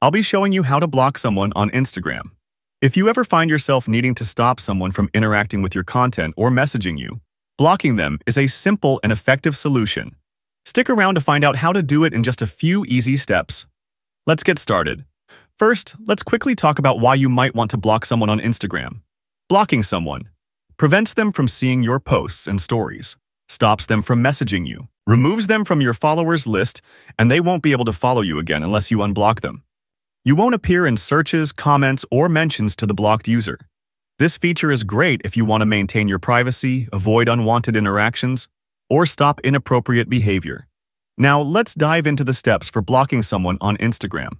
I'll be showing you how to block someone on Instagram. If you ever find yourself needing to stop someone from interacting with your content or messaging you, blocking them is a simple and effective solution. Stick around to find out how to do it in just a few easy steps. Let's get started. First, let's quickly talk about why you might want to block someone on Instagram. Blocking someone prevents them from seeing your posts and stories, stops them from messaging you, removes them from your followers list, and they won't be able to follow you again unless you unblock them. You won't appear in searches, comments, or mentions to the blocked user. This feature is great if you want to maintain your privacy, avoid unwanted interactions, or stop inappropriate behavior. Now, let's dive into the steps for blocking someone on Instagram.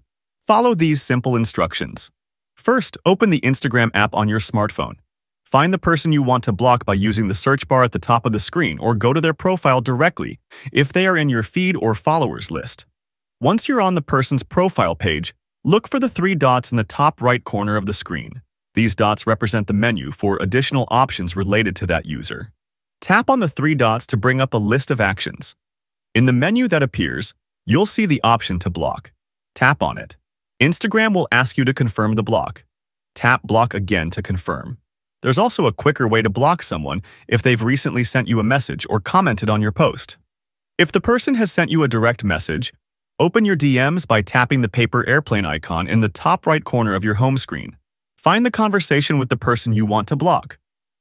Follow these simple instructions. First, open the Instagram app on your smartphone. Find the person you want to block by using the search bar at the top of the screen or go to their profile directly if they are in your feed or followers list. Once you're on the person's profile page, look for the three dots in the top right corner of the screen. These dots represent the menu for additional options related to that user. Tap on the three dots to bring up a list of actions. In the menu that appears, you'll see the option to block. Tap on it. Instagram will ask you to confirm the block. Tap block again to confirm. There's also a quicker way to block someone if they've recently sent you a message or commented on your post. If the person has sent you a direct message, open your DMs by tapping the paper airplane icon in the top right corner of your home screen. Find the conversation with the person you want to block.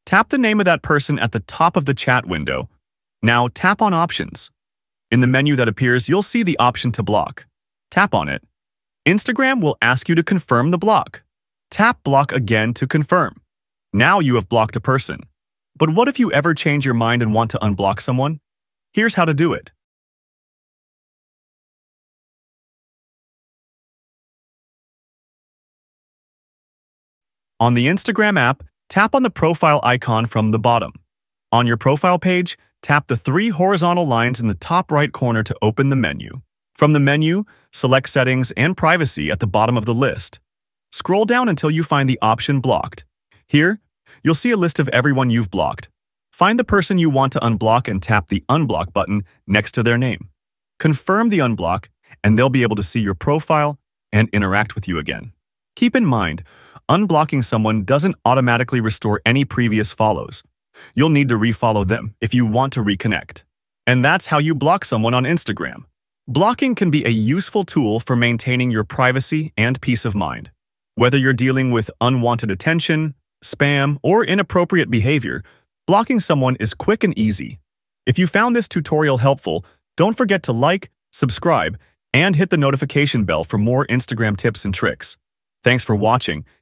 Tap the name of that person at the top of the chat window. Now tap on Options. In the menu that appears, you'll see the option to block. Tap on it. Instagram will ask you to confirm the block. Tap block again to confirm. Now you have blocked a person. But what if you ever change your mind and want to unblock someone? Here's how to do it. On the Instagram app, tap on the profile icon from the bottom. On your profile page, tap the three horizontal lines in the top right corner to open the menu. From the menu, select Settings and Privacy at the bottom of the list. Scroll down until you find the option Blocked. Here, you'll see a list of everyone you've blocked. Find the person you want to unblock and tap the Unblock button next to their name. Confirm the unblock, and they'll be able to see your profile and interact with you again. Keep in mind, unblocking someone doesn't automatically restore any previous follows. You'll need to refollow them if you want to reconnect. And that's how you block someone on Instagram. Blocking can be a useful tool for maintaining your privacy and peace of mind. Whether you're dealing with unwanted attention, spam, or inappropriate behavior, blocking someone is quick and easy. If you found this tutorial helpful, don't forget to like, subscribe, and hit the notification bell for more Instagram tips and tricks. Thanks for watching,